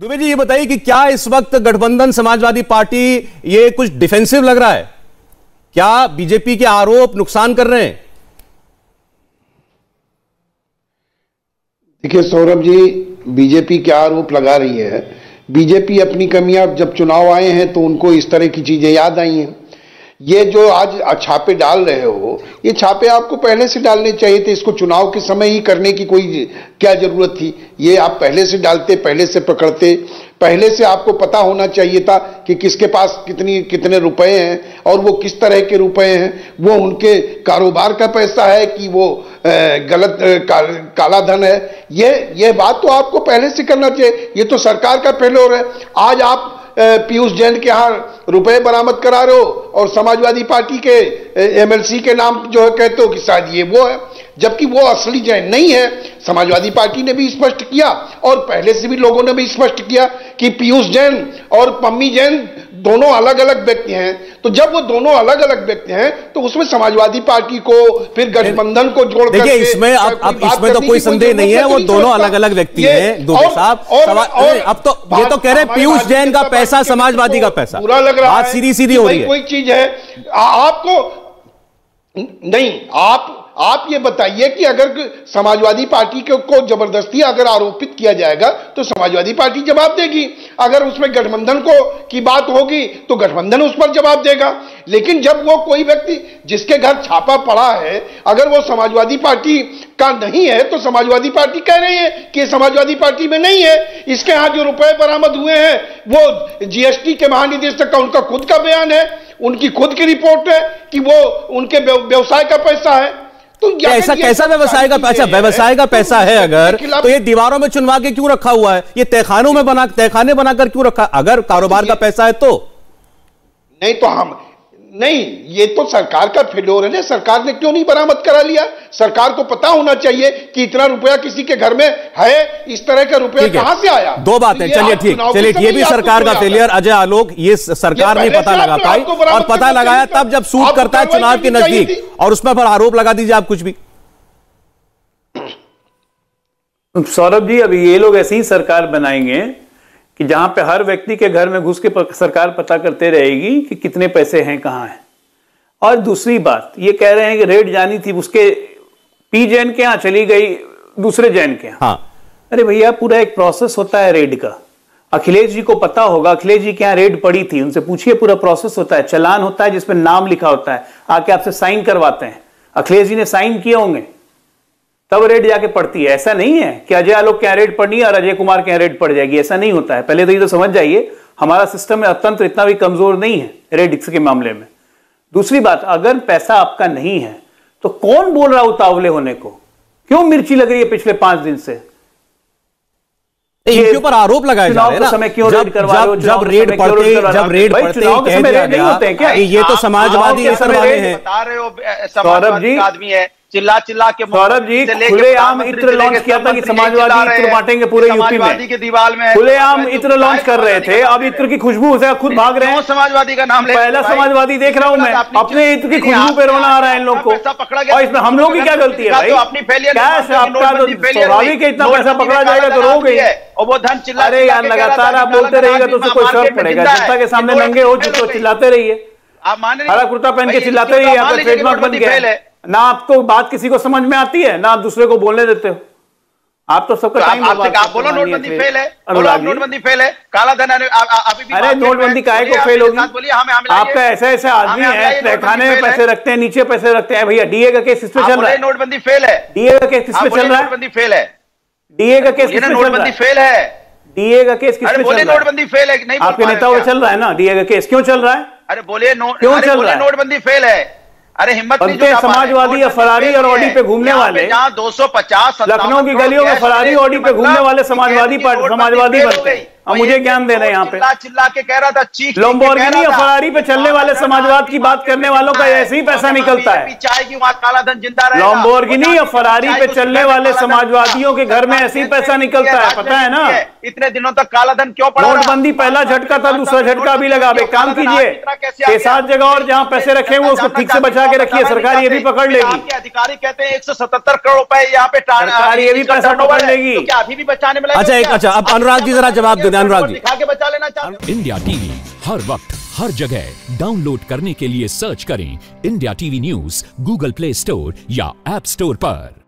दुबे जी, ये बताइए कि क्या इस वक्त गठबंधन समाजवादी पार्टी ये कुछ डिफेंसिव लग रहा है? क्या बीजेपी के आरोप नुकसान कर रहे हैं? देखिए सौरभ जी, बीजेपी क्या आरोप लगा रही है? बीजेपी अपनी कमियां जब चुनाव आए हैं तो उनको इस तरह की चीजें याद आई हैं। ये जो आज छापे डाल रहे हो, ये छापे आपको पहले से डालने चाहिए थे। इसको चुनाव के समय ही करने की कोई क्या जरूरत थी? ये आप पहले से डालते, पहले से पकड़ते, पहले से आपको पता होना चाहिए था कि किसके पास कितने रुपए हैं और वो किस तरह के रुपए हैं। वो उनके कारोबार का पैसा है कि वो गलत काला धन है, ये बात तो आपको पहले से करना चाहिए। ये तो सरकार का फेल्योर है। आज आप पीयूष जैन के यहाँ रुपए बरामद करा रहे हो और समाजवादी पार्टी के एमएलसी के नाम जो है कहते हो कि शायद ये वो है, जबकि वो असली जैन नहीं है। समाजवादी पार्टी ने भी स्पष्ट किया और पहले से भी लोगों ने भी स्पष्ट किया कि पीयूष जैन और पम्मी जैन दोनों अलग अलग व्यक्ति हैं। तो जब वो दोनों अलग अलग व्यक्ति हैं तो उसमें समाजवादी पार्टी को फिर गठबंधन को जोड़कर देखिए, इसमें अब इसमें तो कोई संदेह नहीं है, वो दोनों अलग अलग व्यक्ति हैं। दुबे साहब, अब तो ये तो कह रहे हैं पीयूष जैन का पैसा समाजवादी का पैसा, बुरा लग रहा है, सीधी सीधी हो रही है। कोई चीज है आपको नहीं। आप ये बताइए कि अगर समाजवादी पार्टी को जबरदस्ती अगर आरोपित किया जाएगा तो समाजवादी पार्टी जवाब देगी। अगर उसमें गठबंधन को की बात होगी तो गठबंधन उस पर जवाब देगा। लेकिन जब वो कोई व्यक्ति जिसके घर छापा पड़ा है अगर वो समाजवादी पार्टी का नहीं है तो समाजवादी पार्टी कह रही है कि समाजवादी पार्टी में नहीं है। इसके यहाँ जो रुपए बरामद हुए हैं वो जीएसटी के महानिदेशक का उनका खुद का बयान है, उनकी खुद की रिपोर्ट है कि वो उनके व्यवसाय का पैसा है। तो ऐसा कैसा व्यवसाय का पैसा? व्यवसाय का पैसा है अगर, तो ये दीवारों में चुनवा के क्यों रखा हुआ है? ये तहखानों में तहखाने बनाकर क्यों रखा? अगर कारोबार का पैसा है तो नहीं, तो हम नहीं, ये तो सरकार का फेल्योर है ना। सरकार ने क्यों नहीं बरामद करा लिया? सरकार को पता होना चाहिए कि इतना रुपया किसी के घर में है, इस तरह का रुपया कहां से आया। दो बातें, चलिए ठीक, चलिए ये भी सरकार का फेलियर। अजय आलोक, ये सरकार नहीं पता लगा पाई और पता लगाया तब जब सूट करता है चुनाव के नजदीक, और उसमें पर आरोप लगा दीजिए आप कुछ भी। सौरभ जी, अभी ये लोग ऐसी सरकार बनाएंगे कि जहां पे हर व्यक्ति के घर में घुस के सरकार पता करते रहेगी कि कितने पैसे हैं, कहाँ हैं। और दूसरी बात, ये कह रहे हैं कि रेट जानी थी उसके पी जैन के यहाँ चली गई दूसरे जैन के यहाँ। हाँ। अरे भैया, पूरा एक प्रोसेस होता है रेड का। अखिलेश जी को पता होगा, अखिलेश जी के यहाँ रेड पड़ी थी, उनसे पूछिए। पूरा प्रोसेस होता है, चालान होता है जिसमें नाम लिखा होता है, आके आपसे साइन करवाते हैं। अखिलेश जी ने साइन किए होंगे तब रेड जाके पड़ती है। ऐसा नहीं है कि अजय आलोक के यहाँ रेड पड़नी है और अजय कुमार के यहाँ रेड पड़ जाएगी, ऐसा नहीं होता है। पहले तो ये तो समझ जाइए, हमारा सिस्टम में अत्यंत इतना भी कमजोर नहीं है रेड के मामले में। दूसरी बात, अगर पैसा आपका नहीं है तो कौन बोल रहा उतावले होने को? क्यों मिर्ची लग रही है पिछले 5 दिन से? इनके ऊपर आरोप लगाया जा रहा है ना, समय क्यों रेड करवा रहे हो? जब रेड पड़ते कह दिया गया, ये तो समाजवादी हैं। बता रहे हो सौरभ जी, आदमी है, चिल्ला चिल्ला के। सौरभ जी, खुलेआम इत्र लॉन्च किया था कि समाजवादी इत्र बांटेंगे पूरे यूपी में, दीवार में खुलेआम इत्र लॉन्च कर रहे थे। अब इत्र की खुशबू से खुद भाग रहे हैं। समाजवादी का नाम पहला समाजवादी देख रहा हूं मैं, अपने इत्र की खुशबू पे रोना आ रहा है इन लोग को। और इसमें हम लोग की क्या गलती है भाई? स्वाभाविक है, इतना पैसा पकड़ा जाएगा तो रो गई और वो धन चिल्ला। अरे यार, लगातार आप बोलते रहिएगा तो उससे कोई फर्क पड़ेगा? जनता के सामने नंगे हो तो चिल्लाते रहिए, हरा कुर्ता पहन के चिल्लाते रहिए, आपका ट्रेडमार्क बन गया है ना। आपको बात किसी को समझ में आती है ना, आप दूसरे को बोलने देते हो। आप तो सबका टाइम आप बोलो नोटबंदी फेल है, अनुराग नोटबंदी फेल है, काला धन। अरे नोटबंदी काहे को फेल होगी? आपका ऐसा ऐसा आदमी है, तहखाने में पैसे रखते हैं, नीचे पैसे रखते हैं। भैया, डीए का केस इसमें चल रहा है, नोटबंदी फेल है। डीए का केस किसमें चल रहा है? नोटबंदी फेल है। डीए का केस, नोटबंदी फेल है। डीए का केस किसमें चल रहा है? नोटबंदी फेल है। आपके नेताओं चल रहा है ना डीए का केस, क्यों चल रहा है? अरे बोलिए, क्यों चल रहा है? नोटबंदी फेल है। अरे हिम्मत नहीं, समाजवादी या फरारी और ऑडी पे घूमने वाले, 250 लखनऊ की गलियों में फरारी ऑडी पे घूमने वाले समाजवादी बनते हैं। अब मुझे ज्ञान देना है यहाँ पे, चिल्ला के कह रहा था चीख। लंबोर्गिनी या फरारी पे चलने वाले समाजवाद की बात करने वालों का ऐसे ही पैसा निकलता है। लंबोर्गिनी या फरारी पे चलने वाले समाजवादियों के घर में ऐसे ही पैसा निकलता है, पता है ना। इतने दिनों तक काला धन क्यों पड़ा? नोटबंदी पहला झटका था, दूसरा झटका भी लगा। अब एक काम कीजिए, 7 जगह और जहाँ पैसे रखे हुए उसको ठीक से बचा के रखिए, सरकार ये भी पकड़ लेगी। अधिकारी कहते हैं 177 करोड़ रुपए यहाँ पे, सरकार ये भी पैसा पकड़ लेगी, अभी भी बचाने में। अच्छा, अनुराग जी जरा जवाब देना। अनुराग जी आगे बचा लेना चाहते। इंडिया टीवी हर वक्त हर जगह डाउनलोड करने के लिए सर्च करें India TV news Google Play Store या ऐप स्टोर पर।